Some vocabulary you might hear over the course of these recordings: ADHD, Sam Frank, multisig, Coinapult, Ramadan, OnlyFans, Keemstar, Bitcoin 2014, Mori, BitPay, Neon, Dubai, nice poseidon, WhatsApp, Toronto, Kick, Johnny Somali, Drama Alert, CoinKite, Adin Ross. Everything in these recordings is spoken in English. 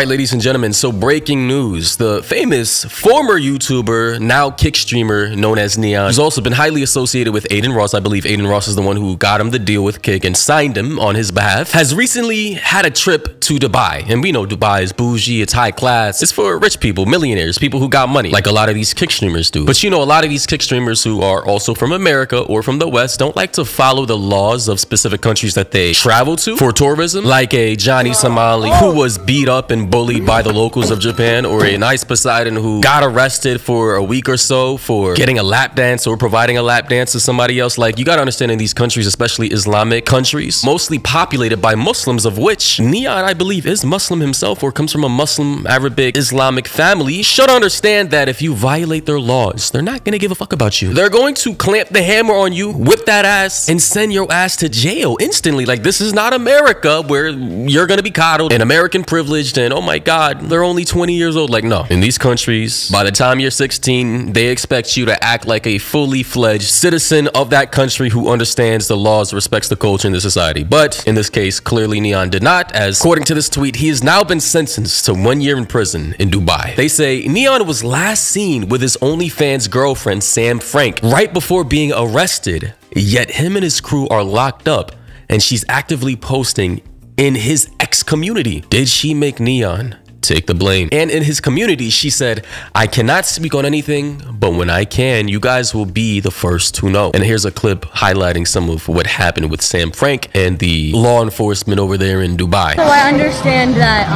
Alright, ladies and gentlemen, so breaking news. The famous former YouTuber, now Kick streamer, known as Neon, who's also been highly associated with Adin Ross, I believe Adin Ross is the one who got him the deal with Kick and signed him on his behalf, has recently had a trip to Dubai. And we know Dubai is bougie, it's high class, it's for rich people, millionaires, people who got money, like a lot of these Kick streamers do. But you know, a lot of these Kick streamers who are also from America or from the West don't like to follow the laws of specific countries that they travel to for tourism, like a Johnny Somali who was beat up and bullied by the locals of Japan, or a Nice Poseidon who got arrested for a week or so for getting a lap dance or providing a lap dance to somebody else. Like, you gotta understand, in these countries, especially Islamic countries, mostly populated by Muslims, of which Neon, I believe, is Muslim himself or comes from a Muslim Arabic Islamic family, should understand that if you violate their laws, they're not gonna give a fuck about you. They're going to clamp the hammer on you, whip that ass, and send your ass to jail instantly. Like, this is not America where you're gonna be coddled and American privileged and, oh my God, they're only 20 years old. Like, no. In these countries, by the time you're 16, they expect you to act like a fully fledged citizen of that country who understands the laws, respects the culture in the society. But in this case, clearly Neon did not, as according to this tweet, he has now been sentenced to 1 year in prison in Dubai. They say Neon was last seen with his OnlyFans girlfriend, Sam Frank, right before being arrested. Yet him and his crew are locked up and she's actively posting in his ex-community. Did she make Neon take the blame? And in his community, she said, "I cannot speak on anything, but when I can, you guys will be the first to know." And here's a clip highlighting some of what happened with Sam Frank and the law enforcement over there in Dubai. So I understand that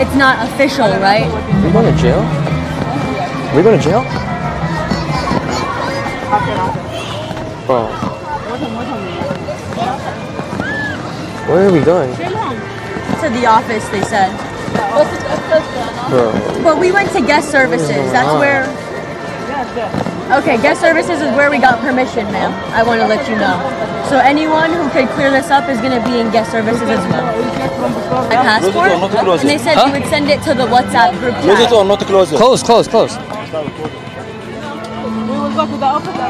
it's not official, right? We're going to jail? We're going to jail? Bro. Where are we going? To the office, they said. Bro. But we went to guest services. That's where... Okay, guest services is where we got permission, ma'am. I want to let you know. So anyone who could clear this up is going to be in guest services as well. My passport? And they said you would send it to the WhatsApp group. Close it or not close it? Close, close, close.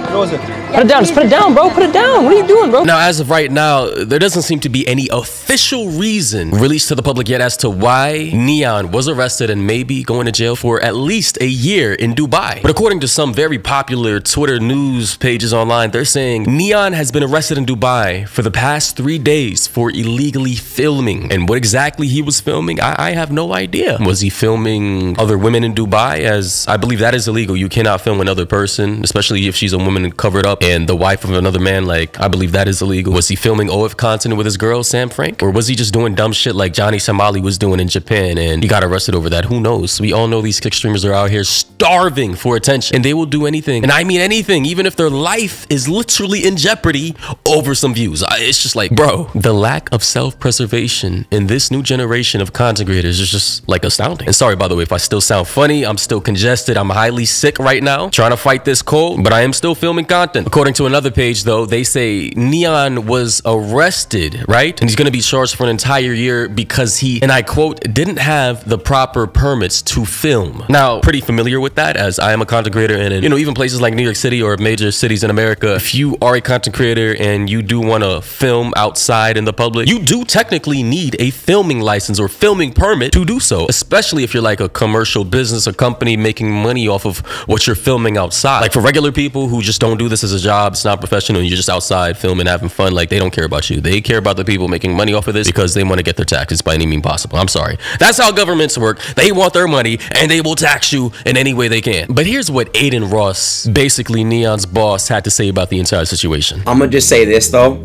Close it. Put it down, just put it down, bro, put it down. What are you doing, bro? Now, as of right now, there doesn't seem to be any official reason released to the public yet as to why Neon was arrested and maybe going to jail for at least a year in Dubai. But according to some very popular Twitter news pages online, they're saying Neon has been arrested in Dubai for the past 3 days for illegally filming. And what exactly he was filming, I have no idea. Was he filming other women in Dubai? As I believe that is illegal. You cannot film another person, especially if she's a woman covered up and the wife of another man. Like, I believe that is illegal. Was he filming OF content with his girl, Sam Frank? Or was he just doing dumb shit like Johnny Somali was doing in Japan and he got arrested over that? Who knows? We all know these Kick streamers are out here starving for attention and they will do anything. And I mean anything, even if their life is literally in jeopardy over some views. It's just like, bro, the lack of self-preservation in this new generation of content creators is just like astounding. And sorry, by the way, if I still sound funny, I'm still congested. I'm highly sick right now, trying to fight this cold, but I am still filming content. According to another page, though, they say Neon was arrested, right? And he's going to be charged for an entire year because he, and I quote, didn't have the proper permits to film. Now, pretty familiar with that, as I am a content creator, and you know, even places like New York City or major cities in America, if you are a content creator and you do want to film outside in the public, you do technically need a filming license or filming permit to do so, especially if you're like a commercial business or company making money off of what you're filming outside. Like, for regular people who just don't do this as a job, it's not professional, you're just outside filming, having fun, like, they don't care about you. They care about the people making money off of this because they want to get their taxes by any means possible. I'm sorry. That's how governments work. They want their money and they will tax you in any way they can. But here's what Adin Ross, basically Neon's boss, had to say about the entire situation. I'm gonna just say this, though.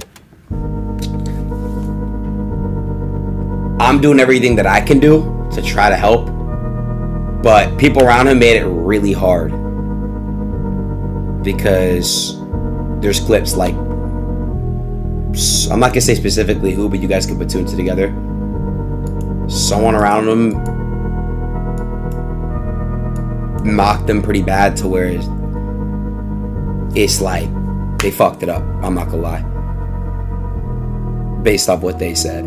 I'm doing everything that I can do to try to help, but people around him made it really hard, because there's clips like, I'm not gonna say specifically who, but you guys can put two and two together. Someone around him mocked them pretty bad to where it's like they fucked it up. I'm not gonna lie. Based off what they said.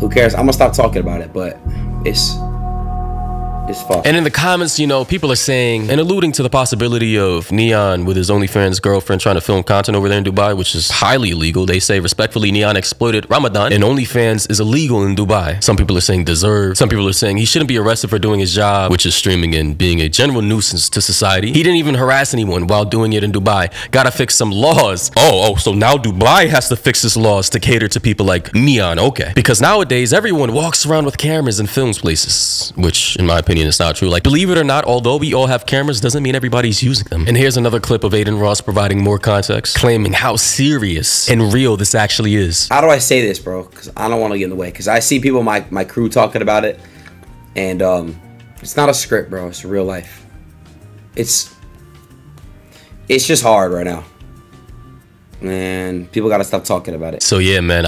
Who cares? I'm gonna stop talking about it, but it's is fuck. And in the comments, you know, people are saying and alluding to the possibility of Neon with his OnlyFans girlfriend trying to film content over there in Dubai, which is highly illegal. They say, respectfully, Neon exploited Ramadan and OnlyFans is illegal in Dubai. Some people are saying deserved. Some people are saying he shouldn't be arrested for doing his job, which is streaming and being a general nuisance to society. He didn't even harass anyone while doing it in Dubai. Gotta fix some laws. Oh, so now Dubai has to fix its laws to cater to people like Neon. Okay. Because nowadays, everyone walks around with cameras and films places, which in my opinion is not true. Like, believe it or not, although we all have cameras, doesn't mean everybody's using them. And here's another clip of Adin Ross providing more context, claiming how serious and real this actually is. How do I say this, bro? Because I don't want to get in the way. Because I see people, my crew talking about it. And it's not a script, bro. It's real life. It's just hard right now. And people gotta stop talking about it. So yeah, man,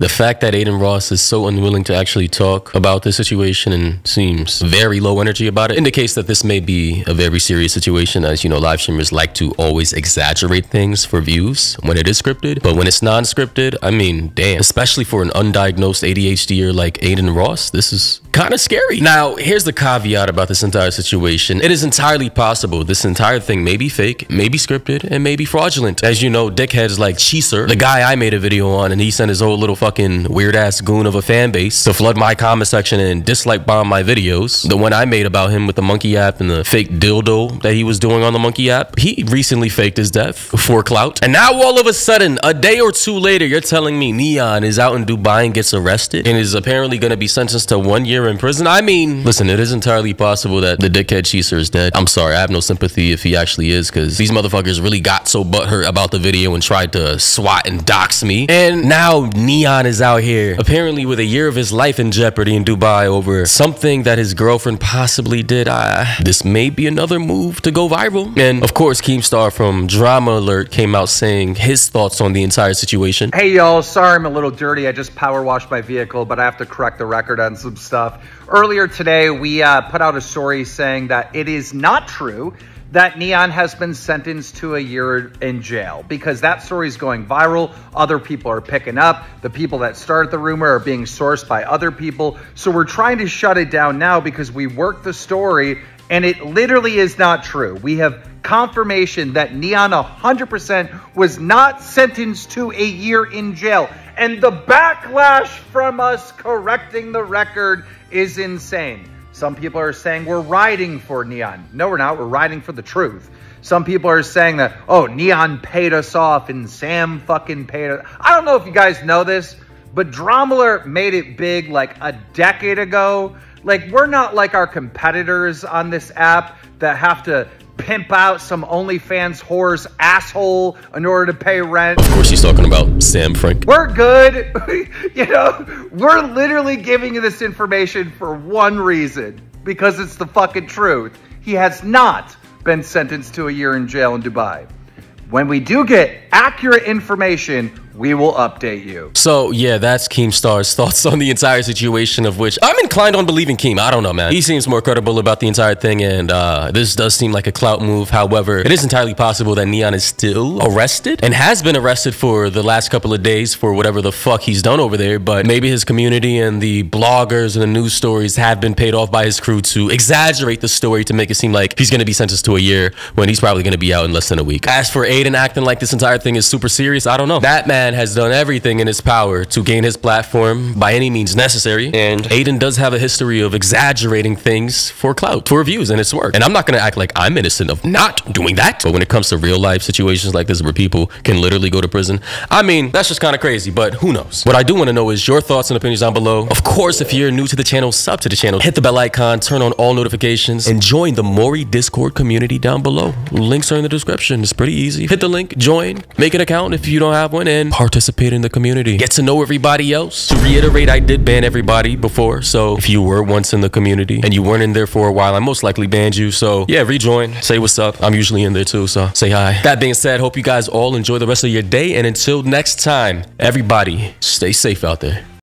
the fact that Adin Ross is so unwilling to actually talk about this situation and seems very low energy about it indicates that this may be a very serious situation. As you know, live streamers like to always exaggerate things for views when it is scripted, but when it's non-scripted, I mean, damn, especially for an undiagnosed ADHDer like Adin Ross, this is kind of scary. Now, here's the caveat about this entire situation. It is entirely possible this entire thing may be fake, may be scripted, and may be fraudulent. As you know, dickheads like Cheeser, the guy I made a video on, and he sent his whole little fucking weird ass goon of a fan base to flood my comment section and dislike bomb my videos. The one I made about him with the monkey app and the fake dildo that he was doing on the monkey app, he recently faked his death for clout. And now all of a sudden, a day or two later, you're telling me Neon is out in Dubai and gets arrested and is apparently going to be sentenced to 1 year in prison. I mean, listen, it is entirely possible that the dickhead Cheeser is dead. I'm sorry, I have no sympathy if he actually is, because these motherfuckers really got so butthurt about the video and tried to swat and dox me. And now Neon is out here apparently with a year of his life in jeopardy in Dubai over something that his girlfriend possibly did. This may be another move to go viral. And of course, Keemstar from Drama Alert came out saying his thoughts on the entire situation. Hey y'all, sorry I'm a little dirty. I just power washed my vehicle, but I have to correct the record on some stuff. Earlier today, we put out a story saying that it is not true that Neon has been sentenced to a year in jail, because that story is going viral. Other people are picking up. The people that started the rumor are being sourced by other people. So we're trying to shut it down now because we worked the story and it literally is not true. We have confirmation that Neon 100% was not sentenced to a year in jail. And the backlash from us correcting the record is insane. Some people are saying we're riding for Neon. No, we're not. We're riding for the truth. Some people are saying that, oh, Neon paid us off and Sam fucking paid us. I don't know if you guys know this, but Drama Alert made it big like a decade ago. Like, we're not like our competitors on this app that have to pimp out some OnlyFans whore's asshole in order to pay rent. Of course, she's talking about Sam Frank. We're good. You know, we're literally giving you this information for one reason, because it's the fucking truth. He has not been sentenced to a year in jail in Dubai. When we do get accurate information, we will update you. So yeah, that's Keemstar's thoughts on the entire situation, of which I'm inclined on believing Keem. I don't know, man. He seems more credible about the entire thing, and this does seem like a clout move. However, it is entirely possible that Neon is still arrested and has been arrested for the last couple of days for whatever the fuck he's done over there, but maybe his community and the bloggers and the news stories have been paid off by his crew to exaggerate the story to make it seem like he's going to be sentenced to a year when he's probably going to be out in less than a week. As for Adin acting like this entire thing is super serious, I don't know. That man has done everything in his power to gain his platform by any means necessary, and Adin does have a history of exaggerating things for clout, for views, and it's work. And I'm not gonna act like I'm innocent of not doing that, but when it comes to real life situations like this where people can literally go to prison, I mean, that's just kind of crazy, but who knows. What I do want to know is your thoughts and opinions down below. Of course, if you're new to the channel, sub to the channel, hit the bell icon, turn on all notifications, and join the Mori Discord community down below. Links are in the description. It's pretty easy. Hit the link, join, make an account if you don't have one, and participate in the community. Get to know everybody else. To reiterate, I did ban everybody before, so if you were once in the community and you weren't in there for a while, I most likely banned you. So yeah, rejoin, say what's up. I'm usually in there too, so say hi. That being said, hope you guys all enjoy the rest of your day, and until next time, everybody, stay safe out there.